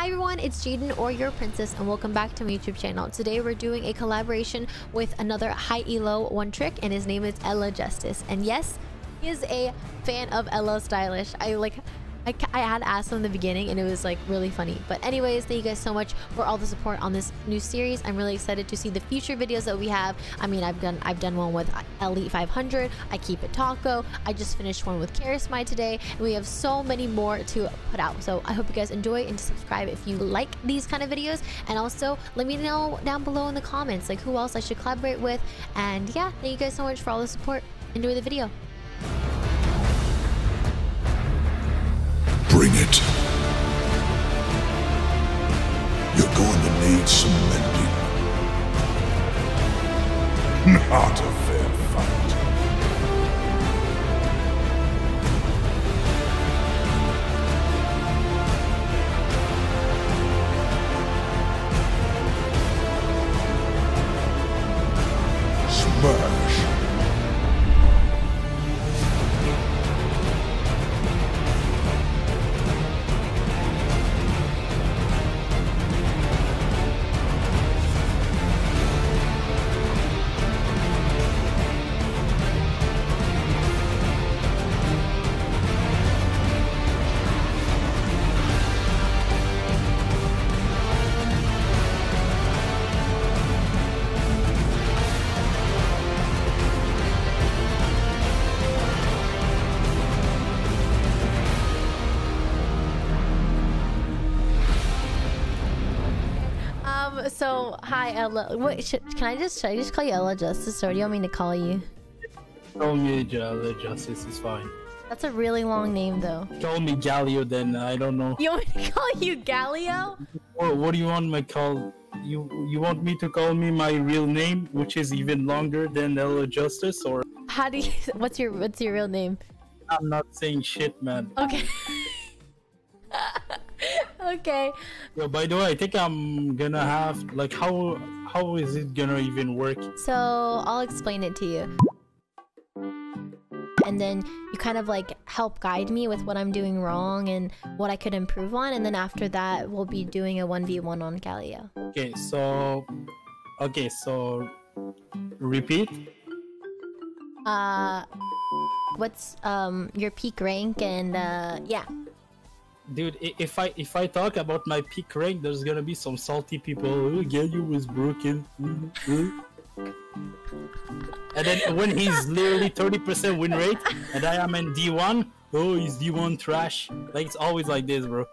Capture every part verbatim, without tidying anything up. Hi everyone, it's Jaden or your princess and welcome back to my YouTube channel. Today we're doing a collaboration with another high elo one trick and his name is L L Justice. And yes, he is a fan of L L Stylish. I like I, I had asked him in the beginning and it was like really funny. But anyways, thank you guys so much for all the support on this new series. I'm really excited to see the future videos that we have. I mean, I've done I've done one with Elite five hundred. I keep it taco. I just finished one with Charisma today. And we have so many more to put out. So I hope you guys enjoy and subscribe if you like these kind of videos. And also let me know down below in the comments like who else I should collaborate with. And yeah, thank you guys so much for all the support. Enjoy the video. Bring it. You're going to need some mending. Not a fair fight. Smash. So hi Ella. What should, can I just should I just call you L L Justice, or do you want me to call you? Call me L L Justice is fine. That's a really long name though. Call me Galio then. I don't know. You want me to call you Galio? What, what do you want me to call you? You want me to call me my real name, which is even longer than L L Justice, or how do you? What's your What's your real name? I'm not saying shit, man. Okay. Okay. Well, by the way, I think I'm gonna have like how how is it gonna even work? So I'll explain it to you, and then you kind of like help guide me with what I'm doing wrong and what I could improve on, and then after that we'll be doing a one v one on Galio. Okay. So okay. So repeat. Uh, what's um your peak rank and uh yeah. Dude, if I if I talk about my peak rank, there's gonna be some salty people. Oh, Galio was broken. And then when he's literally thirty percent win rate, and I am in D one, oh, he's D one trash. Like, it's always like this, bro.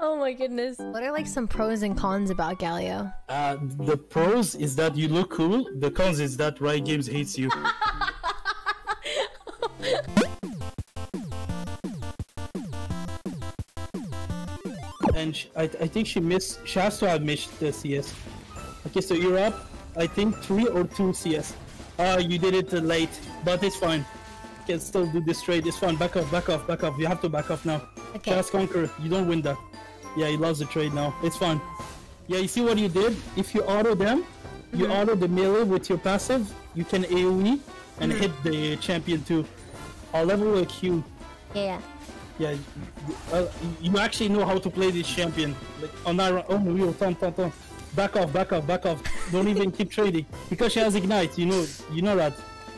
Oh my goodness. What are like some pros and cons about Galio? Uh, the pros is that you look cool. The cons is that Riot Games hates you. And she, I, I think she missed. She has to have missed the C S. Okay, so you're up. I think three or two C S. Ah, uh, you did it late, but it's fine. You can still do this trade. It's fine. Back off, back off, back off. You have to back off now. Okay. Just conquer. You don't win that. Yeah, he lost the trade now. It's fine. Yeah, you see what you did? If you auto them, mm-hmm. you auto the melee with your passive. You can AoE and mm-hmm. hit the champion too. I'll level a Q. Yeah. Yeah, uh, you actually know how to play this champion. Like, on our own, oh, real, tom, tom, tom. Back off, back off, back off. Don't even keep trading because she has ignite. You know, you know that.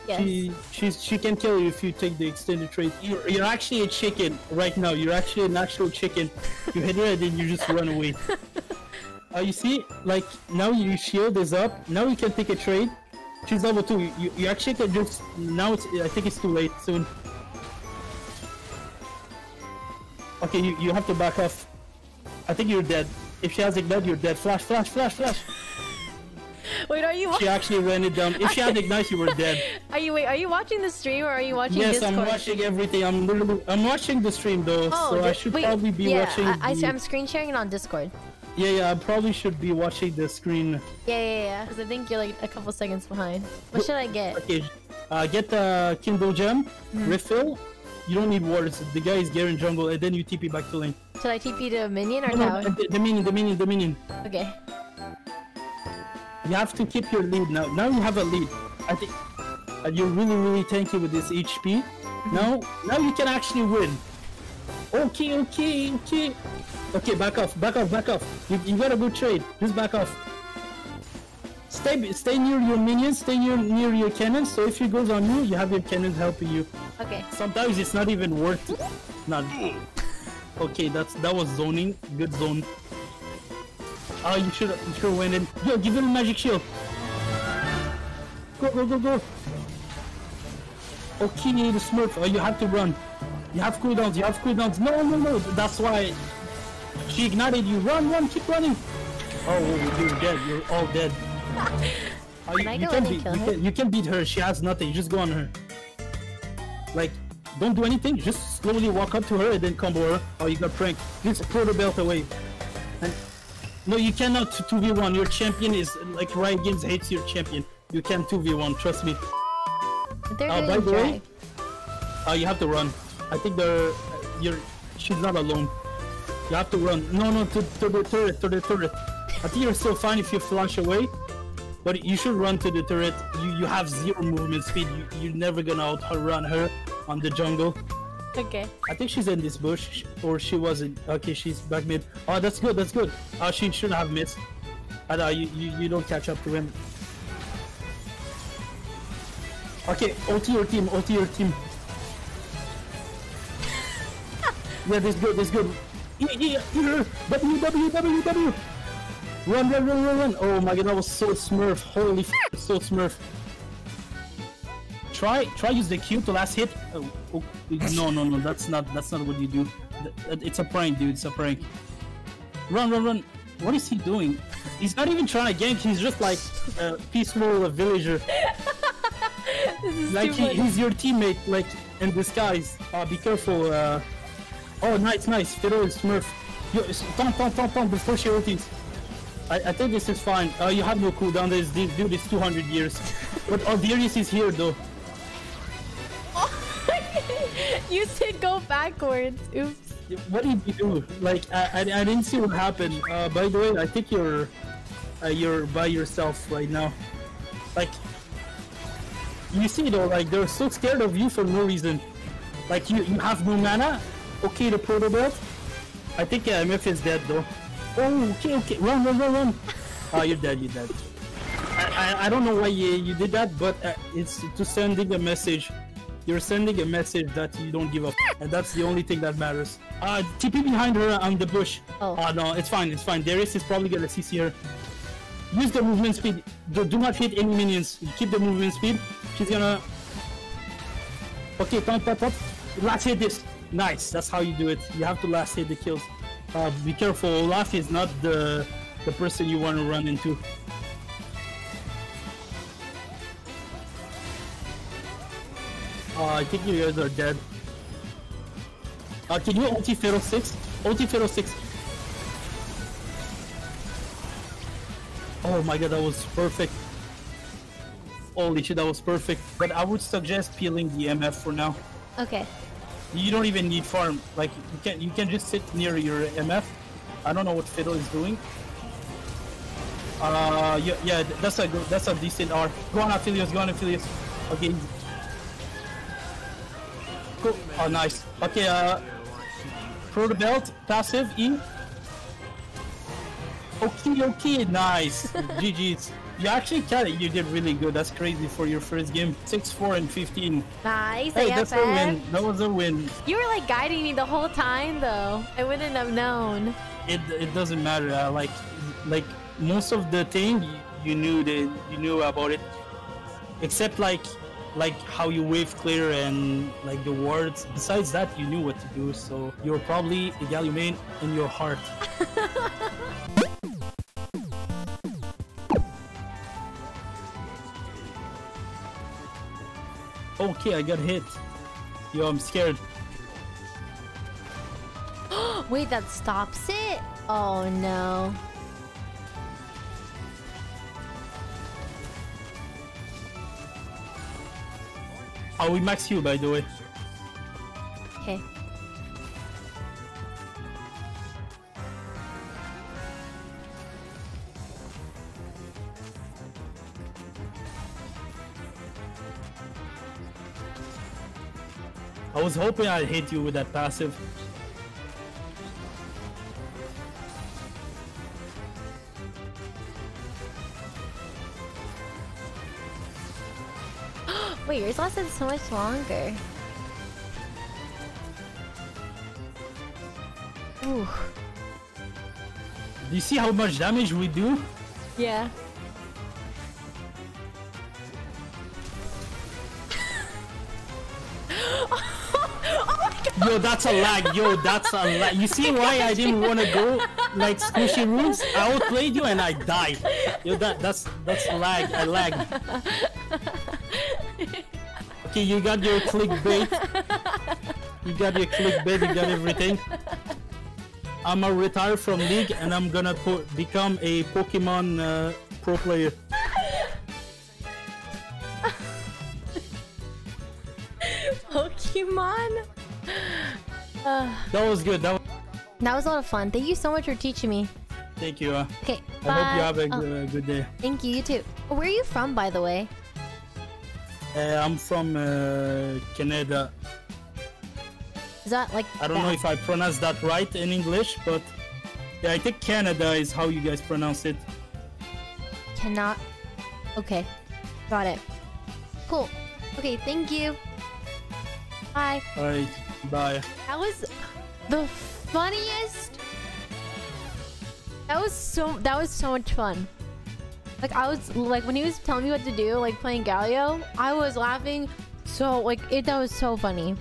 Yes. She, she's, she can kill you if you take the extended trade. You're, you're actually a chicken right now. You're actually an actual chicken. You hit her and then you just run away. Uh, you see, like now your shield is up. Now you can take a trade. She's level two. You, you actually can just now. It's, I think it's too late soon. Okay, you, you have to back off. I think you're dead. If she has ignite, you're dead. Flash, flash, flash, flash. Wait, are you? She actually ran it down. If she had ignite, you were dead. Are you? Wait, are you watching the stream or are you watching? Yes, Discord? I'm watching everything. I'm literally, I'm watching the stream though, oh, so I should wait, probably be yeah, watching. I, I, the... I'm screen sharing it on Discord. Yeah, yeah, I probably should be watching the screen. Yeah, yeah, yeah. Because I think you're like a couple seconds behind. What should I get? Okay, uh, get the Kindle gem, mm-hmm. refill. You don't need wards. The guy is Garen jungle, and then you T P back to lane. Should I T P to minion or no? no? The, the minion, the minion, the minion. Okay. You have to keep your lead now. Now you have a lead. I think uh, you're really, really tanky with this H P. Mm-hmm. Now, now you can actually win. Okay, okay, okay. Okay, back off, back off, back off. You, you got a good trade. Just back off. Stay, stay near your minions. Stay near near your cannons. So if he goes on you, you have your cannons helping you. Okay. Sometimes it's not even worth it. Not. Okay, that's that was zoning. Good zone. Oh, you should you should win it. Yo, give him a magic shield. Go, go, go, go. Okay, the smurf. Oh, you have to run. You have cooldowns. You have cooldowns. No, no, no. That's why she ignited you. Run, run. Keep running. Oh, you're dead. You're all dead. Oh, you, you, can beat, you, can, you can beat her. She has nothing. You just go on her. Like, don't do anything. Just slowly walk up to her and then combo her. Oh, you got pranked. Just Protobelt away. And no, you cannot two v one. Your champion is like Riot Games hates your champion. You can two v one. Trust me. They're uh, by the way, uh, you have to run. I think they're. You're. She's not alone. You have to run. No, no, to, to the turret, to the turret. I think you're still fine if you flash away. But you should run to the turret. You you have zero movement speed. You, you're never gonna outrun her on the jungle. Okay. I think she's in this bush, or she wasn't. Okay, she's back mid. Oh, that's good. That's good. Oh, she shouldn't have missed. And uh, you, you you don't catch up to him. Okay, O T your team. O T your team. Yeah, this good. This good. E E E W W W W. Run, run, run, run, run! Oh my god, that was so smurf. Holy f, so smurf. Try, try use the Q to last hit. Oh, oh, no, no, no, that's not, that's not what you do. It's a prank, dude. It's a prank. Run, run, run! What is he doing? He's not even trying to gank. He's just like a peaceful villager. Like he, he's your teammate, like in disguise. Uh, be careful. Uh... Oh, nice, nice. Fiddle and smurf. Yo, taunt, taunt, taunt, taunt before she ults. I, I think this is fine. Uh, you have no cooldown. This dude is two hundred years. But oh, Darius is here though. You said go backwards. Oops. What did you do? Like I, I, I didn't see what happened. Uh, by the way, I think you're uh, you're by yourself right now. Like you see though, like they're so scared of you for no reason. Like you you have no mana. Okay, the Protobelt. I think uh, M F is dead though. Oh, okay, okay, run, run, run, run! Ah, oh, you're dead, you're dead. I, I, I don't know why you, you did that, but uh, it's to sending a message. You're sending a message that you don't give a f, and that's the only thing that matters. Ah, uh, T P behind her on the bush. Oh. Ah, uh, no, it's fine, it's fine. Darius is probably gonna C C her. Use the movement speed. Do, do not hit any minions. You keep the movement speed. She's gonna... Okay, pump, pump, pump. Last hit this. Nice, that's how you do it. You have to last hit the kills. Uh, be careful, Olaf is not the the person you want to run into. Uh, I think you guys are dead. Uh, can you O T Fiddle six? O T Fiddle six. Oh my god, that was perfect. Holy shit, that was perfect. But I would suggest peeling the M F for now. Okay. You don't even need farm. Like you can you can just sit near your M F. I don't know what Fiddle is doing. Uh, yeah, yeah, that's a good, that's a decent R. Go on, Aphelios. Go on, Aphelios. Okay. Cool. Oh, nice. Okay. Uh, Protobelt passive E. Okay, okay, nice. G Gs. You actually got it. You did really good. That's crazy for your first game. six, four, and fifteen. Nice. Hey, A F M. That's a win. That was a win. You were like guiding me the whole time, though. I wouldn't have known. It it doesn't matter. Uh, like like most of the thing you, you knew that you knew about it, except like like how you wave clear and like the words. Besides that, you knew what to do. So you're probably a Galio main in your heart. Okay, I got hit. Yo, I'm scared. Wait, that stops it? Oh no. I will max you, by the way. Okay. I was hoping I'd hit you with that passive. Wait, yours lasted so much longer. Ooh. Do you see how much damage we do? Yeah. Yo, that's a lag. Yo, that's a lag. You see why I didn't want to go like squishy runes? I outplayed you and I died. Yo, that that's that's lag. I lag. Okay, you got your clickbait. You got your clickbait. You got everything. I'ma retire from League and I'm gonna po become a Pokemon uh, pro player. Pokemon. Uh, that was good. That was, that was a lot of fun. Thank you so much for teaching me. Thank you. Uh, okay. I bye. Hope you have a oh. good, uh, good day. Thank you. You too. Where are you from, by the way? Uh, I'm from uh, Canada. Is that like? I don't that? know if I pronounce that right in English, but yeah, I think Canada is how you guys pronounce it. Cannot. Okay. Got it. Cool. Okay. Thank you. Bye. All right. Bye. That was the funniest. That was so. That was so much fun. Like I was like when he was telling me what to do, like playing Galio, I was laughing. So like it. That was so funny.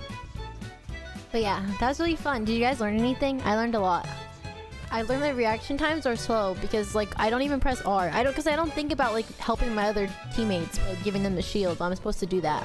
But yeah, that was really fun. Did you guys learn anything? I learned a lot. I learned my reaction times are slow because like I don't even press R. I don't because I don't think about like helping my other teammates by giving them the shield. I'm supposed to do that.